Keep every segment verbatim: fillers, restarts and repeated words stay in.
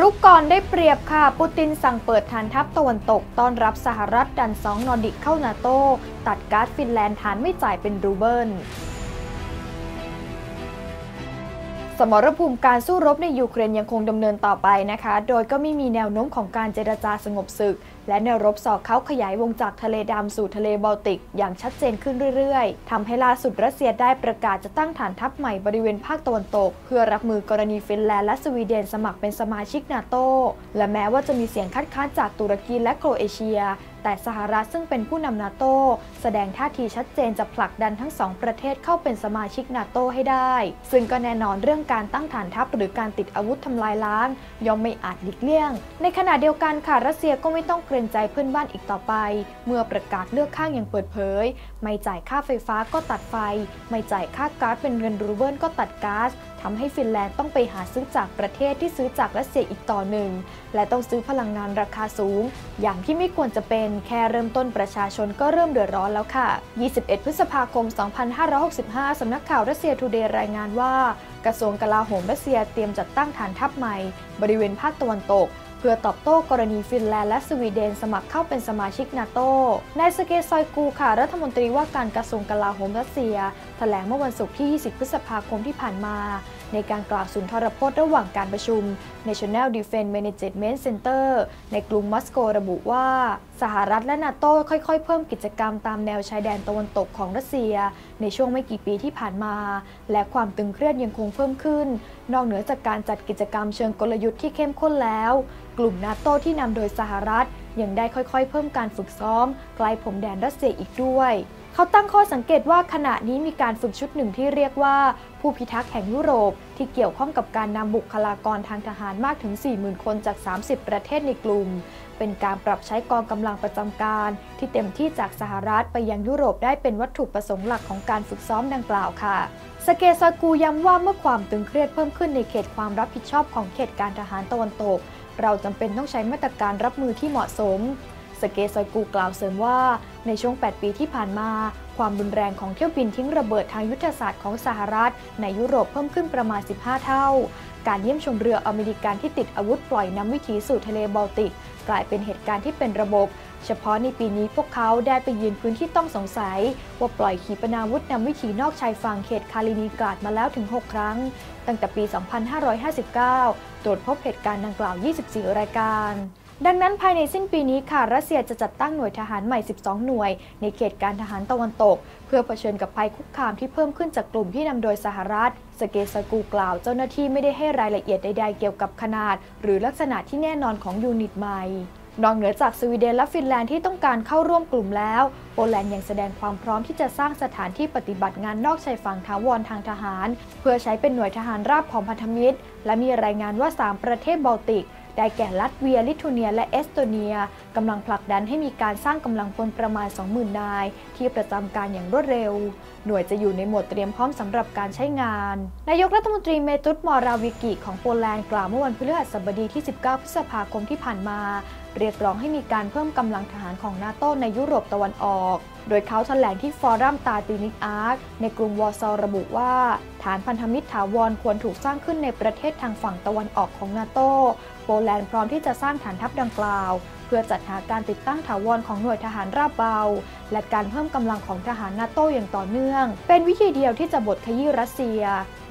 รุกก่อนได้เปรียบค่ะปูตินสั่งเปิดฐานทัพตะวันตกต้อนรับสหรัฐดันสองนอร์ดิกเข้านาโต้ตัดก๊าซฟินแลนด์ฐานไม่จ่ายเป็นรูเบิลสมรภูมิการสู้รบในยูเครนยังคงดำเนินต่อไปนะคะโดยก็ไม่มีแนวโน้มของการเจรจาสงบศึกและแนวรบสอกเขาขยายวงจากทะเลดำสู่ทะเลบอลติกอย่างชัดเจนขึ้นเรื่อยๆทำให้ล่าสุดรัสเซียได้ประกาศจะตั้งฐานทัพใหม่บริเวณภาคตะวันตกเพื่อรับมือกรณีฟินแลนด์และสวีเดนสมัครเป็นสมาชิกนาโต้และแม้ว่าจะมีเสียงคัดค้านจากตุรกีและโครเอเชียแต่สหรัฐซึ่งเป็นผู้นำนาโต้แสดงท่าทีชัดเจนจะผลักดันทั้งสองประเทศเข้าเป็นสมาชิกนาโต้ให้ได้ซึ่งก็แน่นอนเรื่องการตั้งฐานทัพหรือการติดอาวุธทำลายล้างย่อมไม่อาจหลีกเลี่ยงในขณะเดียวกันค่ะรัสเซียก็ไม่ต้องเกรงใจเพื่อนบ้านอีกต่อไปเมื่อประกาศเลือกข้างอย่างเปิดเผยไม่จ่ายค่าไฟฟ้าก็ตัดไฟไม่จ่ายค่าก๊าซเป็นเงินรูเบิลก็ตัดก๊าซทำให้ฟินแลนด์ต้องไปหาซื้อจากประเทศที่ซื้อจากรัสเซียอีกต่อหนึ่งและต้องซื้อพลังงานราคาสูงอย่างที่ไม่ควรจะเป็นแค่เริ่มต้นประชาชนก็เริ่มเดือดร้อนแล้วค่ะยี่สิบเอ็ดพฤษภาคมสองพันห้าร้อยหกสิบห้าสำนักข่าวรัสเซียทูเดย์รายงานว่ากระทรวงกลาโหมรัสเซียเตรียมจัดตั้งฐานทัพใหม่บริเวณภาคตะวันตกเพื่อตอบโต้กรณีฟินแลนด์และสวีเดนสมัครเข้าเป็นสมาชิกนาโต้นายเซอร์เกย์ซอยกูค่ะรัฐมนตรีว่าการกระทรวงกลาโหมรัสเซียแถลงเมื่อวันศุกร์ที่ยี่สิบพฤษภาคมที่ผ่านมาในการกล่าวสุนทรพจน์ระหว่างการประชุม National Defense Management Center ในกรุงมอสโกระบุว่าสหรัฐและนาโต้ค่อยๆเพิ่มกิจกรรมตามแนวชายแดนตะวันตกของรัสเซียในช่วงไม่กี่ปีที่ผ่านมาและความตึงเครียดยังคงเพิ่มขึ้นนอกเหนือจากการจัดกิจกรรมเชิงกลยุทธ์ที่เข้มข้นแล้วกลุ่มนาโต้ที่นำโดยสหรัฐยังได้ค่อยๆเพิ่มการฝึกซ้อมไกลพรมแดนรัสเซียอีกด้วยเขาตั้งข้อสังเกตว่าขณะนี้มีการฝึกชุดหนึ่งที่เรียกว่าผู้พิทักษ์แห่งยุโรปที่เกี่ยวข้องกับการนำบุคลากรทางทหารมากถึง สี่หมื่น คนจาก สามสิบ ประเทศในกลุ่มเป็นการปรับใช้กองกำลังประจำการที่เต็มที่จากสหรัฐไปยังยุโรปได้เป็นวัตถุประสงค์หลักของการฝึกซ้อมดังกล่าวค่ะสเกซากูย้ำว่าเมื่อความตึงเครียดเพิ่มขึ้นในเขตความรับผิดชอบของเขตการทหารตะวันตกเราจำเป็นต้องใช้มาตรการรับมือที่เหมาะสมสเกซอยกูกล่าวเสริมว่าในช่วงแปดปีที่ผ่านมาความรุนแรงของเที่ยวบินทิ้งระเบิดทางยุทธศาสตร์ของสหรัฐในยุโรปเพิ่มขึ้นประมาณสิบห้าเท่าการเยี่ยมชมเรืออเมริกันที่ติดอาวุธปล่อยน้ำวิถีสู่ทะเลบอลติกกลายเป็นเหตุการณ์ที่เป็นระบบเฉพาะในปีนี้พวกเขาได้ไปยืนพื้นที่ต้องสงสัยว่าปล่อยขีปนาวุธนำวิถีนอกชายฝั่งเขตคาลินินกราดมาแล้วถึงหกครั้งตั้งแต่ปีสองพันห้าร้อยห้าสิบเก้าตรวจพบเหตุการณ์ดังกล่าวยี่สิบสี่รายการดังนั้นภายในสิ้นปีนี้ค่ะรัสเซียจะจัดตั้งหน่วยทหารใหม่สิบสองหน่วยในเขตการทหารตะวันตกเพื่อเผชิญกับภัยคุกคามที่เพิ่มขึ้นจากกลุ่มที่นำโดยสหรัฐสเกซากูกล่าวเจ้าหน้าที่ไม่ได้ให้รายละเอียดใดๆเกี่ยวกับขนาดหรือลักษณะที่แน่นอนของยูนิตใหม่นอกเหนือจากสวีเดนและฟินแลนด์ที่ต้องการเข้าร่วมกลุ่มแล้วโปแลนด์ยังแสดงความพร้อมที่จะสร้างสถานที่ปฏิบัติงานนอกชายฝั่งถาวรทางทหารเพื่อใช้เป็นหน่วยทหารราบของพันธมิตรและมีรายงานว่าสามประเทศบอลติกได้แก่ลัตเวียลิทัวเนียและเอสโตเนียกำลังผลักดันให้มีการสร้างกำลังพลประมาณ สองหมื่น นายที่ประจำการอย่างรวดเร็วหน่วยจะอยู่ในโหมดเตรียมพร้อมสำหรับการใช้งานนายกรัฐมนตรีเมตุต มอราวิกิของโปแลนด์กล่าวเมื่อวันพฤหัสบดีที่สิบเก้าพฤษภาคมที่ผ่านมาเรียกร้องให้มีการเพิ่มกำลังทหารของนาโต้ในยุโรปตะวันออกโดยเขาแถลงที่ฟอรัมตาตินิกอาร์คในกรุงวอร์ซอระบุว่าฐานพันธมิตรถาวรควรถูกสร้างขึ้นในประเทศทางฝั่งตะวันออกของนาโต้โปแลนด์พร้อมที่จะสร้างฐานทัพดังกล่าวเพื่อจัดหาการติดตั้งถาวรของหน่วยทหารราบเบาและการเพิ่มกำลังของทหารนาโต้อย่างต่อเนื่องเป็นวิธีเดียวที่จะบดขยี้รัสเซีย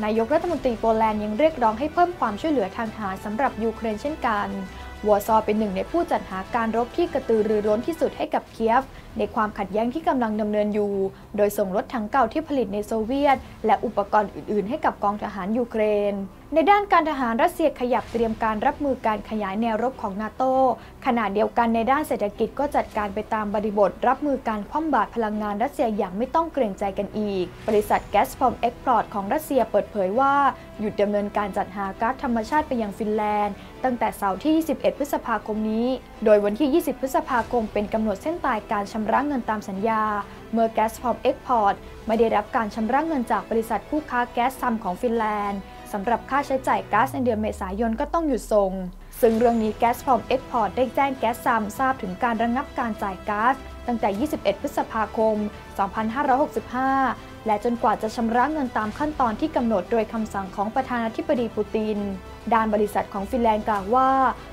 นายกรัฐมนตรีโปแลนด์ยังเรียกร้องให้เพิ่มความช่วยเหลือทางทหารสำหรับยูเครนเช่นกันวอร์ซอเป็นหนึ่งในผู้จัดหาการรบที่กระตือรือร้นที่สุดให้กับเคียฟในความขัดแย้งที่กำลังดำเนินอยู่โดยส่งรถถังเก่าที่ผลิตในโซเวียตและอุปกรณ์อื่นๆให้กับกองทหารยูเครนในด้านการทหารรัสเซียขยับเตรียมการรับมือการขยายแนวรบของนาโต้ขณะเดียวกันในด้านเศรษฐกิจก็จัดการไปตามบริบทรับมือการคว่ำบาตรพลังงานรัสเซียอย่างไม่ต้องเกรงใจกันอีกบริษัท Gazprom Export ของรัสเซียเปิดเผยว่าหยุดดำเนินการจัดหาก๊าซธรรมชาติไปยังฟินแลนด์ตั้งแต่เสาร์ที่ยี่สิบเอ็ดพฤษภาคมนี้โดยวันที่ยี่สิบพฤษภาคมเป็นกำหนดเส้นตายการชำระเงินตามสัญญาเมื่อ Gazprom Export ไม่ได้รับการชำระเงินจากบริษัทคู่ค้าแก๊สซัมของฟินแลนด์สำหรับค่าใช้จ่ายก๊าซในเดือนเมษายนก็ต้องหยุดส่งซึ่งเรื่องนี้ Gazprom Export ได้แจ้งแก๊สซัมทราบถึงการระงับการจ่ายก๊าซตั้งแต่ยี่สิบเอ็ดพฤษภาคมสองพันห้าร้อยหกสิบห้า และจนกว่าจะชำระเงินตามขั้นตอนที่กำหนดโดยคำสั่งของประธานาธิบดีปูตินด้านบริษัทของฟินแลนด์กล่าวว่า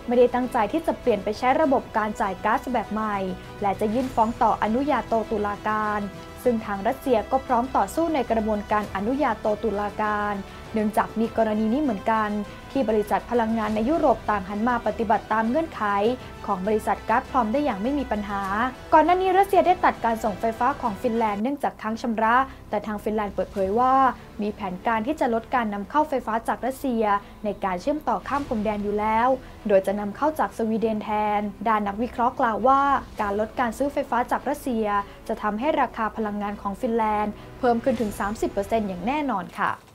ไม่ได้ตั้งใจที่จะเปลี่ยนไปใช้ระบบการจ่ายก๊าซแบบใหม่และจะยื่นฟ้องต่ออนุญาโตตุลาการซึ่งทางรัสเซียก็พร้อมต่อสู้ในกระบวนการอนุญาโตตุลาการเนื่องจากมีกรณีนี้เหมือนกันที่บริษัทพลังงานในยุโรปต่างหันมาปฏิบัติตามเงื่อนไขของบริษัทGazpromได้อย่างไม่มีปัญหาก่อนหน้านี้รัสเซียได้ตัดการส่งไฟฟ้าของฟินแลนด์เนื่องจากค้างชำระแต่ทางฟินแลนด์เปิดเผยว่ามีแผนการที่จะลดการนำเข้าไฟฟ้าจากรัสเซียในการเชื่อมต่อข้ามพรมแดนอยู่แล้วโดยจะนำเข้าจากสวีเดนแทนด้านนักวิเคราะห์กล่าวว่าการลดการซื้อไฟฟ้าจากรัสเซียจะทำให้ราคาพลังงานของฟินแลนด์เพิ่มขึ้นถึง สามสิบเปอร์เซ็นต์ อย่างแน่นอนค่ะ